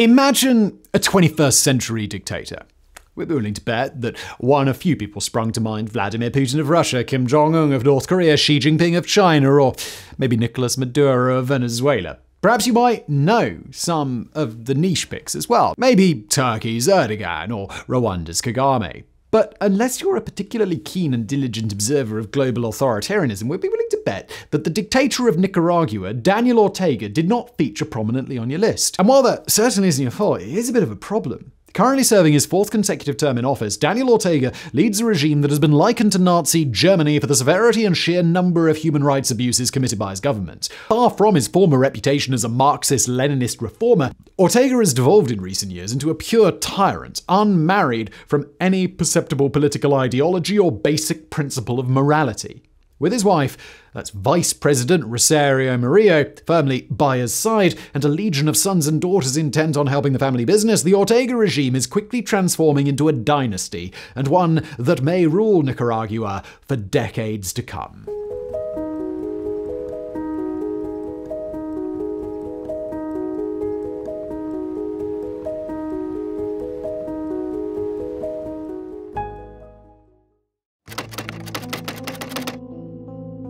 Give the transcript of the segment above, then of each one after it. Imagine a 21st century dictator. We're willing to bet that a few people sprung to mind: Vladimir Putin of Russia, Kim Jong-un of North Korea, Xi Jinping of China, or maybe Nicolas Maduro of Venezuela. Perhaps you might know some of the niche picks as well. Maybe Turkey's Erdogan or Rwanda's Kagame. But unless you're a particularly keen and diligent observer of global authoritarianism, we'd be willing to bet that the dictator of Nicaragua, Daniel Ortega, did not feature prominently on your list. And while that certainly isn't your fault, it is a bit of a problem. Currently serving his fourth consecutive term in office, Daniel Ortega leads a regime that has been likened to Nazi Germany for the severity and sheer number of human rights abuses committed by his government. Far from his former reputation as a Marxist-Leninist reformer, Ortega has devolved in recent years into a pure tyrant, unmarried from any perceptible political ideology or basic principle of morality. With his wife, that's Vice President Rosario Murillo, firmly by his side, and a legion of sons and daughters intent on helping the family business, the Ortega regime is quickly transforming into a dynasty, and one that may rule Nicaragua for decades to come.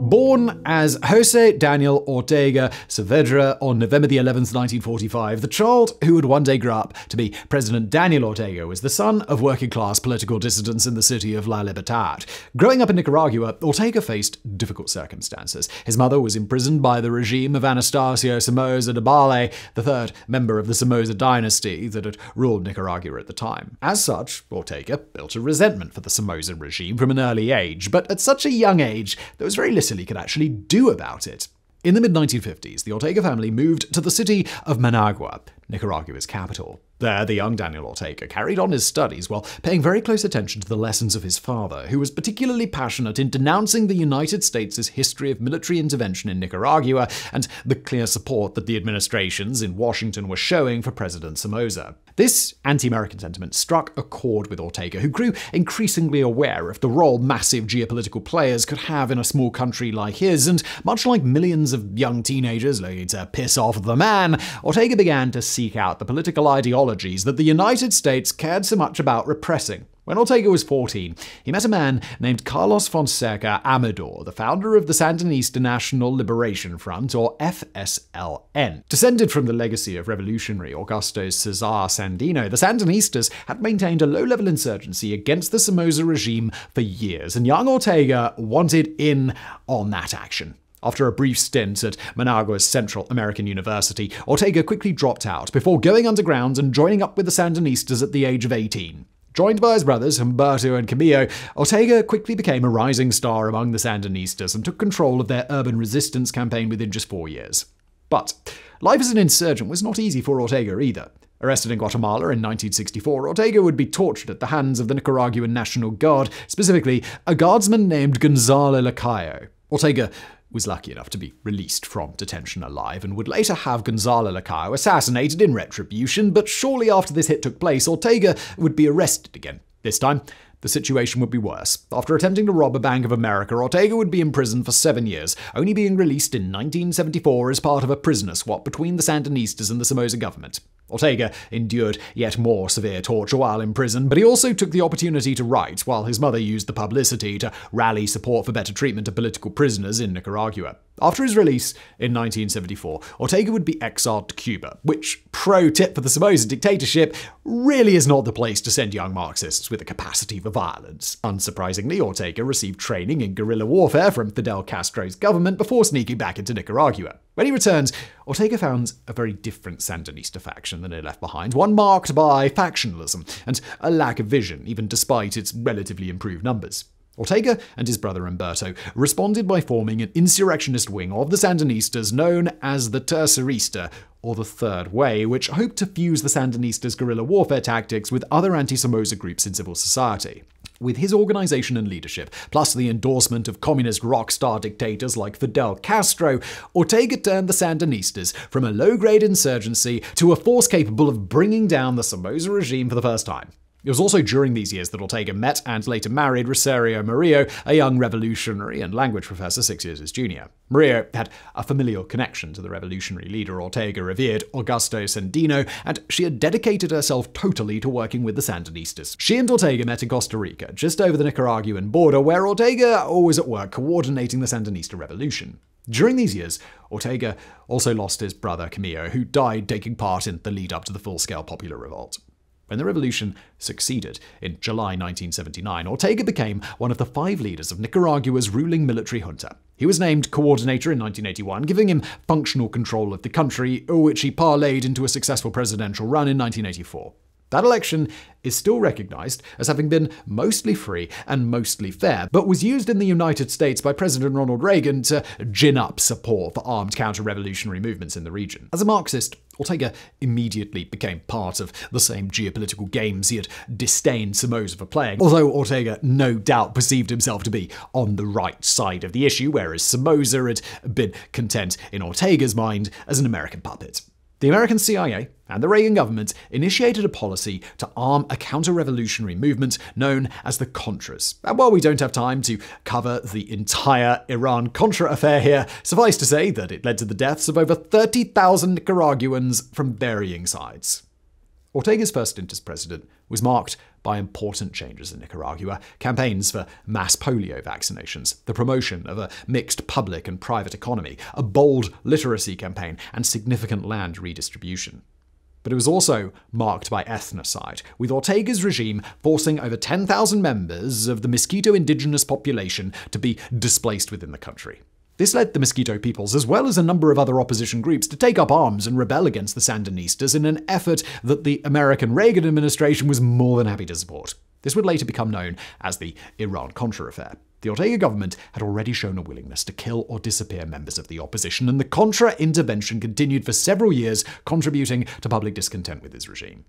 Born as Jose Daniel Ortega Saavedra on November the 11th, 1945, the child who would one day grow up to be President Daniel Ortega was the son of working-class political dissidents in the city of La Libertad. Growing up in Nicaragua, Ortega faced difficult circumstances. His mother was imprisoned by the regime of Anastasio Somoza Debayle, the third member of the Somoza dynasty that had ruled Nicaragua at the time. As such, Ortega built a resentment for the Somoza regime from an early age, but at such a young age, there was very little he could actually do about it. In the mid-1950s, the Ortega family moved to the city of Managua, Nicaragua's capital. There, the young Daniel Ortega carried on his studies while paying very close attention to the lessons of his father, who was particularly passionate in denouncing the United States' history of military intervention in Nicaragua and the clear support that the administrations in Washington were showing for President Somoza. This anti-American sentiment struck a chord with Ortega, who grew increasingly aware of the role massive geopolitical players could have in a small country like his, and much like millions of young teenagers looking to piss off the man, Ortega began to seek out the political ideologies that the United States cared so much about repressing. When Ortega was 14, he met a man named Carlos Fonseca Amador, the founder of the Sandinista National Liberation Front, or FSLN. Descended from the legacy of revolutionary Augusto Cesar Sandino, the Sandinistas had maintained a low-level insurgency against the Somoza regime for years, and young Ortega wanted in on that action. After a brief stint at Managua's Central American University, Ortega quickly dropped out before going underground and joining up with the Sandinistas at the age of 18. Joined by his brothers Humberto and Camillo, Ortega quickly became a rising star among the Sandinistas and took control of their urban resistance campaign within just 4 years. But life as an insurgent was not easy for Ortega either. Arrested in Guatemala in 1964, Ortega would be tortured at the hands of the Nicaraguan National Guard, specifically a guardsman named Gonzalo Lacayo. Ortega was lucky enough to be released from detention alive and would later have Gonzalo Lacayo assassinated in retribution, but shortly after this hit took place, Ortega would be arrested again. This time, the situation would be worse. After attempting to rob a Bank of America, Ortega would be imprisoned for 7 years, only being released in 1974 as part of a prisoner swap between the Sandinistas and the Somoza government. Ortega endured yet more severe torture while in prison, but he also took the opportunity to write, while his mother used the publicity to rally support for better treatment of political prisoners in Nicaragua. After his release in 1974, Ortega would be exiled to Cuba, which, pro tip for the Somoza dictatorship, really is not the place to send young Marxists with a capacity for violence. Unsurprisingly, Ortega received training in guerrilla warfare from Fidel Castro's government before sneaking back into Nicaragua. When he returns, Ortega found a very different Sandinista faction than he left behind, one marked by factionalism and a lack of vision, even despite its relatively improved numbers. Ortega and his brother Humberto responded by forming an insurrectionist wing of the Sandinistas known as the Tercerista, or the Third Way, which hoped to fuse the Sandinistas' guerrilla warfare tactics with other anti-Somoza groups in civil society. With his organization and leadership, plus the endorsement of communist rock star dictators like Fidel Castro, Ortega turned the Sandinistas from a low-grade insurgency to a force capable of bringing down the Somoza regime for the first time. It was also during these years that Ortega met and later married Rosario Murillo, a young revolutionary and language professor 6 years his junior. Murillo had a familial connection to the revolutionary leader Ortega revered, Augusto Sandino, and she had dedicated herself totally to working with the Sandinistas. She and Ortega met in Costa Rica, just over the Nicaraguan border, where Ortega was at work coordinating the Sandinista revolution. During these years, Ortega also lost his brother Camillo, who died taking part in the lead-up to the full-scale popular revolt. When the revolution succeeded in July 1979, Ortega became one of the 5 leaders of Nicaragua's ruling military junta. He was named coordinator in 1981, giving him functional control of the country, which he parlayed into a successful presidential run in 1984. That election is still recognized as having been mostly free and mostly fair, but was used in the United States by President Ronald Reagan to gin up support for armed counter-revolutionary movements in the region. As a Marxist, Ortega immediately became part of the same geopolitical games he had disdained Somoza for playing, although Ortega no doubt perceived himself to be on the right side of the issue, whereas Somoza had been content, in Ortega's mind, as an American puppet. The American CIA and the Reagan government initiated a policy to arm a counter-revolutionary movement known as the Contras. And while we don't have time to cover the entire Iran-Contra affair here, suffice to say that it led to the deaths of over 30,000 Nicaraguans from varying sides. Ortega's first stint as president was marked by important changes in Nicaragua, campaigns for mass polio vaccinations, the promotion of a mixed public and private economy, a bold literacy campaign, and significant land redistribution. But it was also marked by ethnocide, with Ortega's regime forcing over 10,000 members of the Miskito indigenous population to be displaced within the country. This led the Miskito peoples, as well as a number of other opposition groups, to take up arms and rebel against the Sandinistas in an effort that the American Reagan administration was more than happy to support. This would later become known as the Iran-Contra affair. The Ortega government had already shown a willingness to kill or disappear members of the opposition, and the Contra intervention continued for several years, contributing to public discontent with his regime.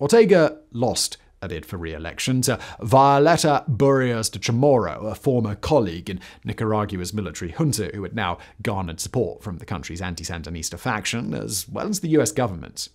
Ortega lost a bid for re-election to Violeta Barrios de Chamorro, a former colleague in Nicaragua's military junta who had now garnered support from the country's anti-Sandinista faction, as well as the US government.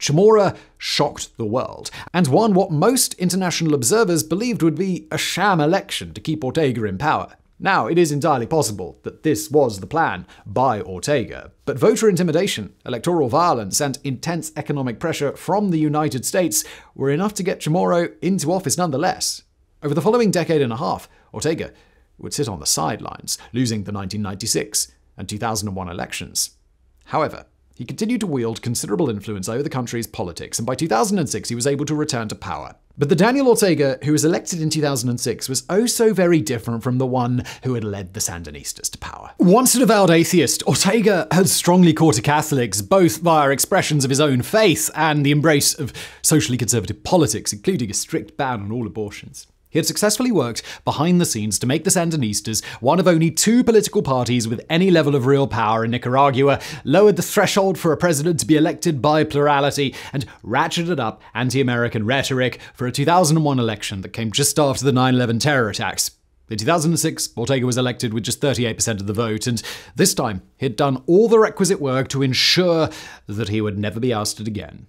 Chamorro shocked the world and won what most international observers believed would be a sham election to keep Ortega in power. Now, it is entirely possible that this was the plan by Ortega, but voter intimidation, electoral violence, and intense economic pressure from the United States were enough to get Chamorro into office nonetheless. Over the following decade and a half, Ortega would sit on the sidelines, losing the 1996 and 2001 elections. However, he continued to wield considerable influence over the country's politics, and by 2006 he was able to return to power. But the Daniel Ortega who was elected in 2006 was oh so very different from the one who had led the Sandinistas to power. Once an avowed atheist, Ortega had strongly caught to Catholics, both via expressions of his own faith and the embrace of socially conservative politics, including a strict ban on all abortions. He had successfully worked behind the scenes to make the Sandinistas one of only 2 political parties with any level of real power in Nicaragua, lowered the threshold for a president to be elected by plurality, and ratcheted up anti-American rhetoric for a 2001 election that came just after the 9/11 terror attacks. In 2006, Ortega was elected with just 38% of the vote, and this time he had done all the requisite work to ensure that he would never be ousted again.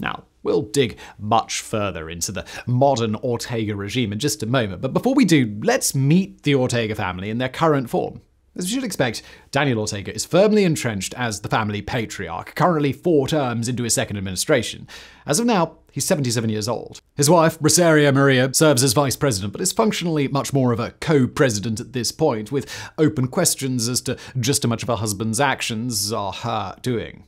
Now, we'll dig much further into the modern Ortega regime in just a moment, but before we do, let's meet the Ortega family in their current form. As you should expect, Daniel Ortega is firmly entrenched as the family patriarch, currently 4 terms into his second administration. As of now, he's 77 years old. His wife, Rosario Murillo, serves as vice president, but is functionally much more of a co-president at this point, with open questions as to just how much of her husband's actions are her doing.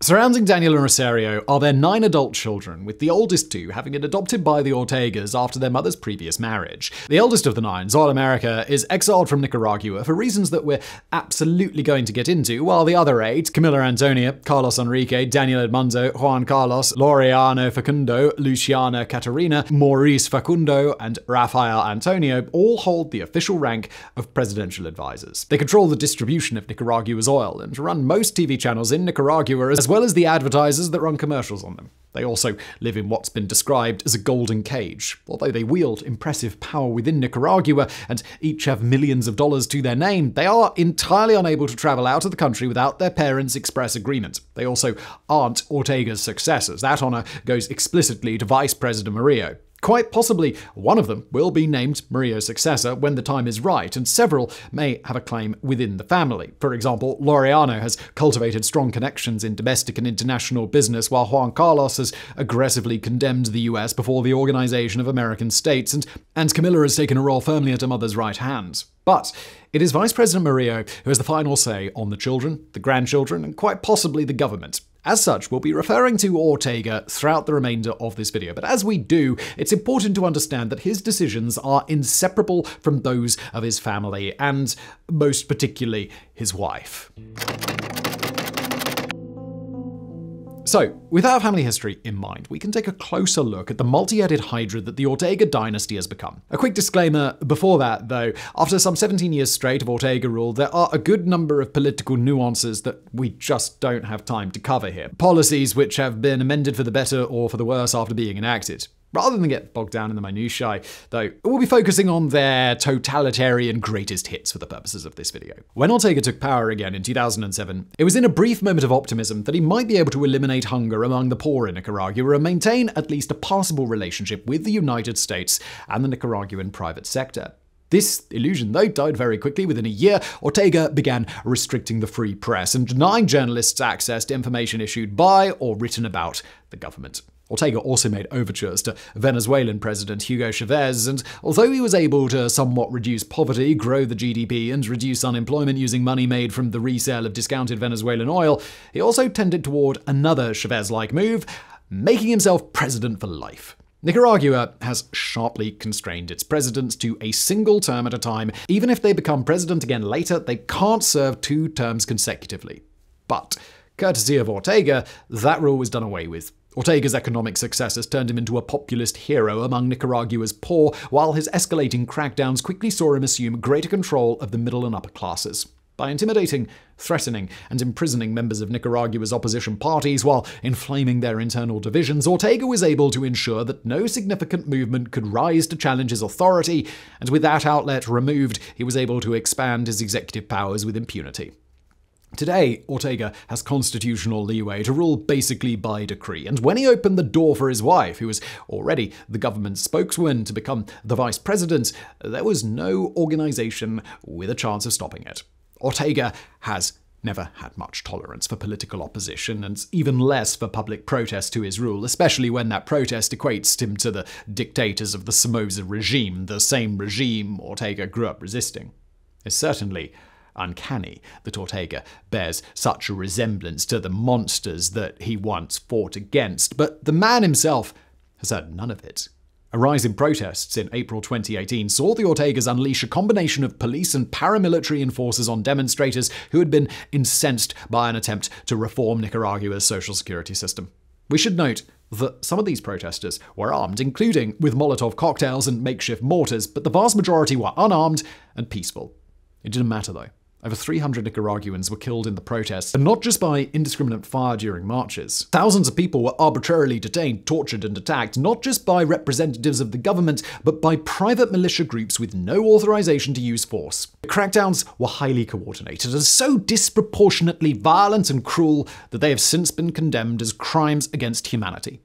Surrounding Daniel and Rosario are their 9 adult children, with the oldest 2 having been adopted by the Ortegas after their mother's previous marriage. The eldest of the 9, Zoilamérica, is exiled from Nicaragua for reasons that we're absolutely going to get into, while the other 8, Camila Antonia, Carlos Enrique, Daniel Edmondo, Juan Carlos, Laureano Facundo, Luciana Caterina, Maurice Facundo, and Rafael Antonio, all hold the official rank of presidential advisors. They control the distribution of Nicaragua's oil and run most TV channels in Nicaragua, as well well as the advertisers that run commercials on them. They also live in what's been described as a golden cage. Although they wield impressive power within Nicaragua and each have millions of dollars to their name, they are entirely unable to travel out of the country without their parents' express agreement. They also aren't Ortega's successors. That honor goes explicitly to Vice President Murillo. Quite possibly, one of them will be named Murillo's successor when the time is right, and several may have a claim within the family. For example, Laureano has cultivated strong connections in domestic and international business, while Juan Carlos has aggressively condemned the US before the Organization of American States, and Camila has taken a role firmly at her mother's right hand. But it is Vice President Murillo who has the final say on the children, the grandchildren, and quite possibly the government. As such, we'll be referring to Ortega throughout the remainder of this video, but as we do, it's important to understand that his decisions are inseparable from those of his family, and most particularly, his wife. So, with our family history in mind, we can take a closer look at the multi-headed hydra that the Ortega dynasty has become. A quick disclaimer before that, though, after some 17 years straight of Ortega rule, there are a good number of political nuances that we just don't have time to cover here. Policies which have been amended for the better or for the worse after being enacted. Rather than get bogged down in the minutiae, though, we'll be focusing on their totalitarian greatest hits for the purposes of this video. When Ortega took power again in 2007, it was in a brief moment of optimism that he might be able to eliminate hunger among the poor in Nicaragua and maintain at least a passable relationship with the United States and the Nicaraguan private sector. This illusion, though, died very quickly. Within a year, Ortega began restricting the free press and denying journalists access to information issued by or written about the government. Ortega also made overtures to Venezuelan President Hugo Chavez, and although he was able to somewhat reduce poverty, grow the GDP, and reduce unemployment using money made from the resale of discounted Venezuelan oil, he also tended toward another Chavez-like move, making himself president for life. Nicaragua has sharply constrained its presidents to a single term at a time. Even if they become president again later, they can't serve two terms consecutively. But, courtesy of Ortega, that rule was done away with. Ortega's economic successes turned him into a populist hero among Nicaragua's poor, while his escalating crackdowns quickly saw him assume greater control of the middle and upper classes. By intimidating, threatening, and imprisoning members of Nicaragua's opposition parties while inflaming their internal divisions, Ortega was able to ensure that no significant movement could rise to challenge his authority, and with that outlet removed, he was able to expand his executive powers with impunity. Today, Ortega has constitutional leeway to rule basically by decree, and when he opened the door for his wife, who was already the government spokeswoman, to become the vice president, there was no organization with a chance of stopping it. Ortega has never had much tolerance for political opposition, and even less for public protest to his rule, especially when that protest equates him to the dictators of the Somoza regime, the same regime Ortega grew up resisting. It's certainly uncanny that Ortega bears such a resemblance to the monsters that he once fought against, but the man himself has heard none of it. A rise in protests in April 2018 saw the Ortegas unleash a combination of police and paramilitary enforcers on demonstrators who had been incensed by an attempt to reform Nicaragua's social security system. We should note that some of these protesters were armed, including with Molotov cocktails and makeshift mortars, but the vast majority were unarmed and peaceful. It didn't matter, though. Over 300 Nicaraguans were killed in the protests, and not just by indiscriminate fire during marches. Thousands of people were arbitrarily detained, tortured, and attacked, not just by representatives of the government, but by private militia groups with no authorization to use force. The crackdowns were highly coordinated and so disproportionately violent and cruel that they have since been condemned as crimes against humanity.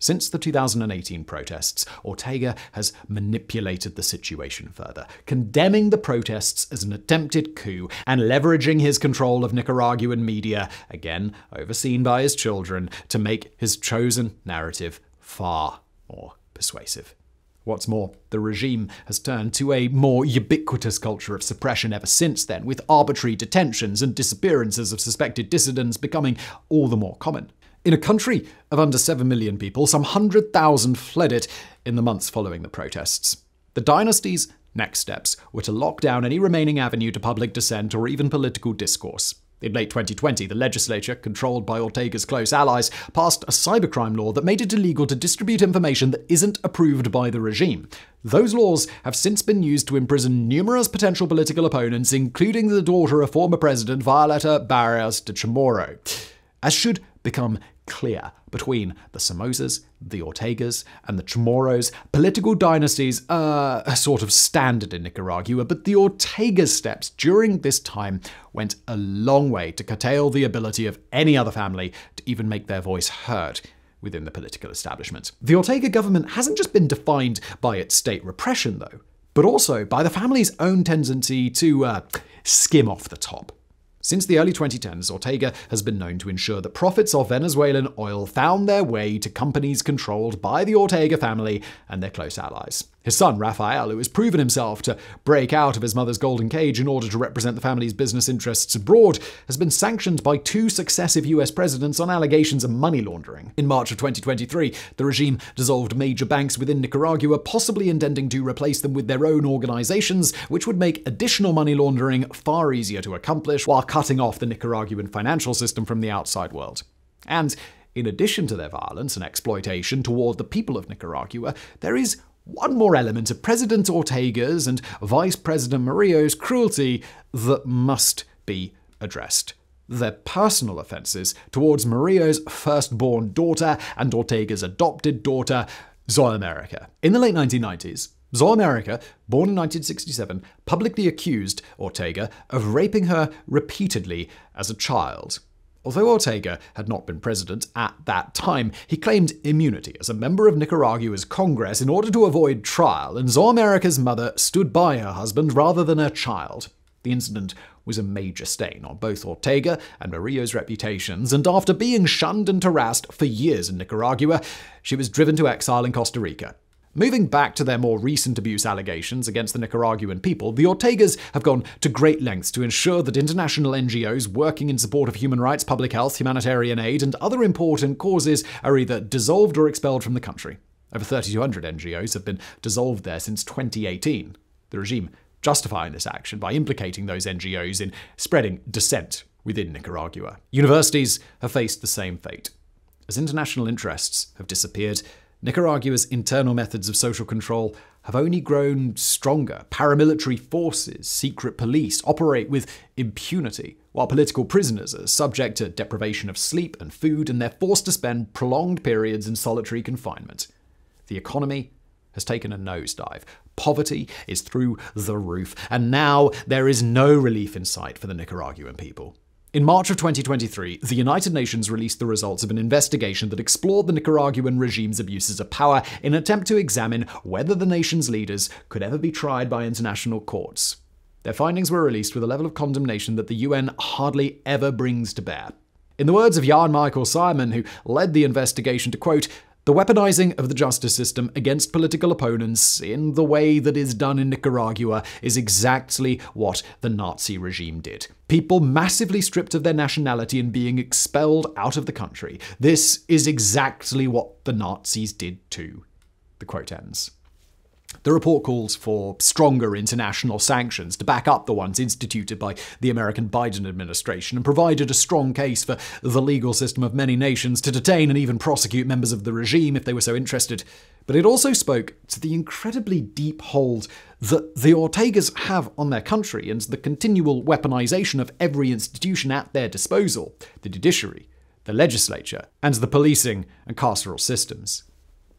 Since the 2018 protests, Ortega has manipulated the situation further, condemning the protests as an attempted coup and leveraging his control of Nicaraguan media, again overseen by his children, to make his chosen narrative far more persuasive. What's more, the regime has turned to a more ubiquitous culture of suppression ever since then, with arbitrary detentions and disappearances of suspected dissidents becoming all the more common. In a country of under 7 million people, some 100,000 fled it in the months following the protests. The dynasty's next steps were to lock down any remaining avenue to public dissent or even political discourse. In late 2020, the legislature, controlled by Ortega's close allies, passed a cybercrime law that made it illegal to distribute information that isn't approved by the regime. Those laws have since been used to imprison numerous potential political opponents, including the daughter of former president Violeta Barrios de Chamorro. As should become clear between the Somozas, the Ortegas, and the Chamorros. Political dynasties are a sort of standard in Nicaragua, but the Ortega steps during this time went a long way to curtail the ability of any other family to even make their voice heard within the political establishment. The Ortega government hasn't just been defined by its state repression, though, but also by the family's own tendency to skim off the top. Since the early 2010s, Ortega has been known to ensure that profits of Venezuelan oil found their way to companies controlled by the Ortega family and their close allies. His son, Rafael, who has proven himself to break out of his mother's golden cage in order to represent the family's business interests abroad, has been sanctioned by 2 successive US presidents on allegations of money laundering. In March of 2023, the regime dissolved major banks within Nicaragua, possibly intending to replace them with their own organizations, which would make additional money laundering far easier to accomplish, while cutting off the Nicaraguan financial system from the outside world. And in addition to their violence and exploitation toward the people of Nicaragua, there is one more element of President Ortega's and Vice President Murillo's cruelty that must be addressed: their personal offenses towards Murillo's firstborn daughter and Ortega's adopted daughter, Zoilamérica. In the late 1990s, Zoilamérica, born in 1967, publicly accused Ortega of raping her repeatedly as a child. Although Ortega had not been president at that time, he claimed immunity as a member of Nicaragua's Congress in order to avoid trial, and Zoilamérica's mother stood by her husband rather than her child. The incident was a major stain on both Ortega and Murillo's reputations, and after being shunned and harassed for years in Nicaragua, she was driven to exile in Costa Rica. Moving back to their more recent abuse allegations against the Nicaraguan people, the Ortegas have gone to great lengths to ensure that international NGOs working in support of human rights, public health, humanitarian aid, and other important causes are either dissolved or expelled from the country. Over 3,200 NGOs have been dissolved there since 2018. The regime justifying this action by implicating those NGOs in spreading dissent within Nicaragua. Universities have faced the same fate. As international interests have disappeared, Nicaragua's internal methods of social control have only grown stronger. Paramilitary forces, secret police operate with impunity, while political prisoners are subject to deprivation of sleep and food, and they're forced to spend prolonged periods in solitary confinement. The economy has taken a nosedive. Poverty is through the roof, and now there is no relief in sight for the Nicaraguan people. In March of 2023, the United Nations released the results of an investigation that explored the Nicaraguan regime's abuses of power in an attempt to examine whether the nation's leaders could ever be tried by international courts. Their findings were released with a level of condemnation that the UN hardly ever brings to bear. In the words of Jan Michael Simon, who led the investigation, to quote, "The weaponizing of the justice system against political opponents in the way that is done in Nicaragua is exactly what the Nazi regime did. People massively stripped of their nationality and being expelled out of the country. This is exactly what the Nazis did too." The quote ends. The report calls for stronger international sanctions to back up the ones instituted by the American Biden administration, and provided a strong case for the legal system of many nations to detain and even prosecute members of the regime if they were so interested. But it also spoke to the incredibly deep hold that the Ortegas have on their country and the continual weaponization of every institution at their disposal: the judiciary, the legislature, and the policing and carceral systems.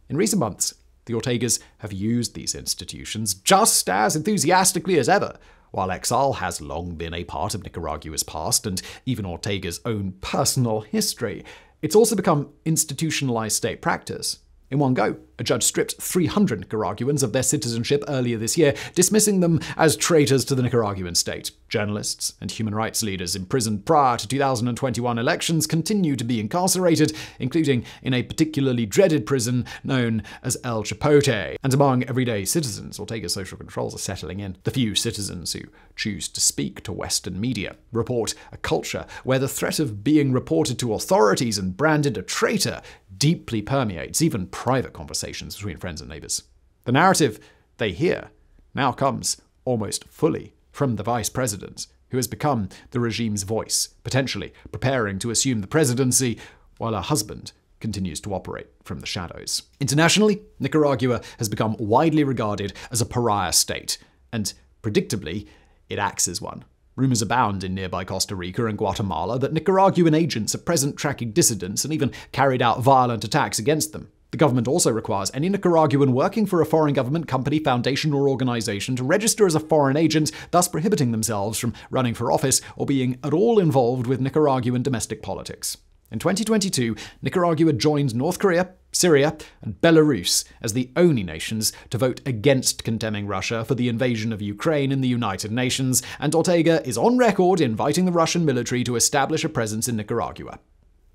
In recent months, the Ortegas have used these institutions just as enthusiastically as ever. While exile has long been a part of Nicaragua's past and even Ortega's own personal history, it's also become institutionalized state practice. In one go, a judge stripped 300 Nicaraguans of their citizenship earlier this year, dismissing them as traitors to the Nicaraguan state. Journalists and human rights leaders imprisoned prior to 2021 elections continue to be incarcerated, including in a particularly dreaded prison known as El Chipote. And among everyday citizens, Ortega's social controls are settling in. The few citizens who choose to speak to Western media report a culture where the threat of being reported to authorities and branded a traitor deeply permeates even private conversations between friends and neighbors. The narrative they hear now comes almost fully from the vice president, who has become the regime's voice, potentially preparing to assume the presidency while her husband continues to operate from the shadows. Internationally, Nicaragua has become widely regarded as a pariah state, and predictably, it acts as one. Rumors abound in nearby Costa Rica and Guatemala that Nicaraguan agents are present tracking dissidents and even carried out violent attacks against them. The government also requires any Nicaraguan working for a foreign government, company, foundation, or organization to register as a foreign agent, thus prohibiting themselves from running for office or being at all involved with Nicaraguan domestic politics. In 2022, Nicaragua joined North Korea, Syria, and Belarus as the only nations to vote against condemning Russia for the invasion of Ukraine in the United Nations, and Ortega is on record inviting the Russian military to establish a presence in Nicaragua.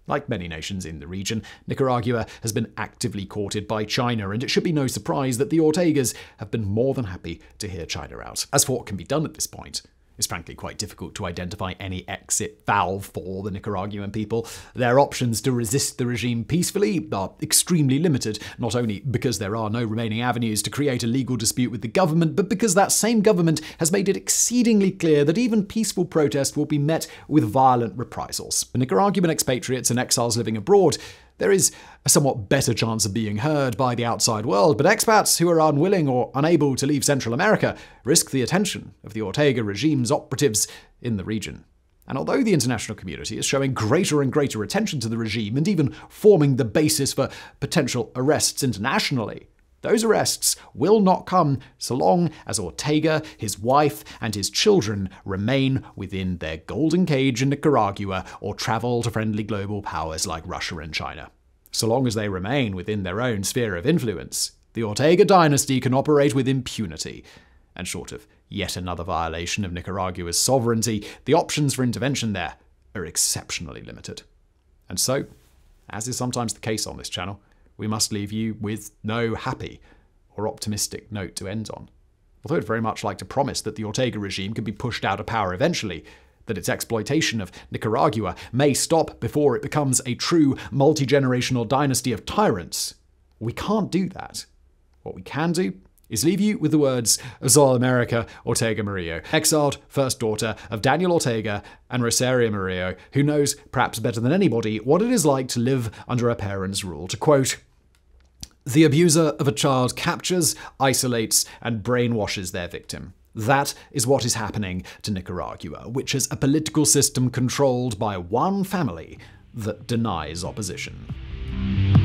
Like many nations in the region, Nicaragua has been actively courted by China, and it should be no surprise that the Ortegas have been more than happy to hear China out. As for what can be done at this point, it's frankly quite difficult to identify any exit valve for the Nicaraguan people. Their options to resist the regime peacefully are extremely limited, not only because there are no remaining avenues to create a legal dispute with the government, but because that same government has made it exceedingly clear that even peaceful protest will be met with violent reprisals. For Nicaraguan expatriates and exiles living abroad, there is a somewhat better chance of being heard by the outside world, but expats who are unwilling or unable to leave Central America risk the attention of the Ortega regime's operatives in the region. And although the international community is showing greater and greater attention to the regime and even forming the basis for potential arrests internationally, those arrests will not come so long as Ortega, his wife, and his children remain within their golden cage in Nicaragua or travel to friendly global powers like Russia and China. So long as they remain within their own sphere of influence, the Ortega dynasty can operate with impunity. And short of yet another violation of Nicaragua's sovereignty, the options for intervention there are exceptionally limited. And so, as is sometimes the case on this channel, we must leave you with no happy or optimistic note to end on. Although I'd very much like to promise that the Ortega regime could be pushed out of power eventually, that its exploitation of Nicaragua may stop before it becomes a true multi-generational dynasty of tyrants, we can't do that. What we can do is leave you with the words of Zoilamérica Ortega Murillo, exiled first daughter of Daniel Ortega and Rosario Murillo, who knows perhaps better than anybody what it is like to live under a parent's rule. To quote, "The abuser of a child captures, isolates, and brainwashes their victim. That is what is happening to Nicaragua, which is a political system controlled by one family that denies opposition."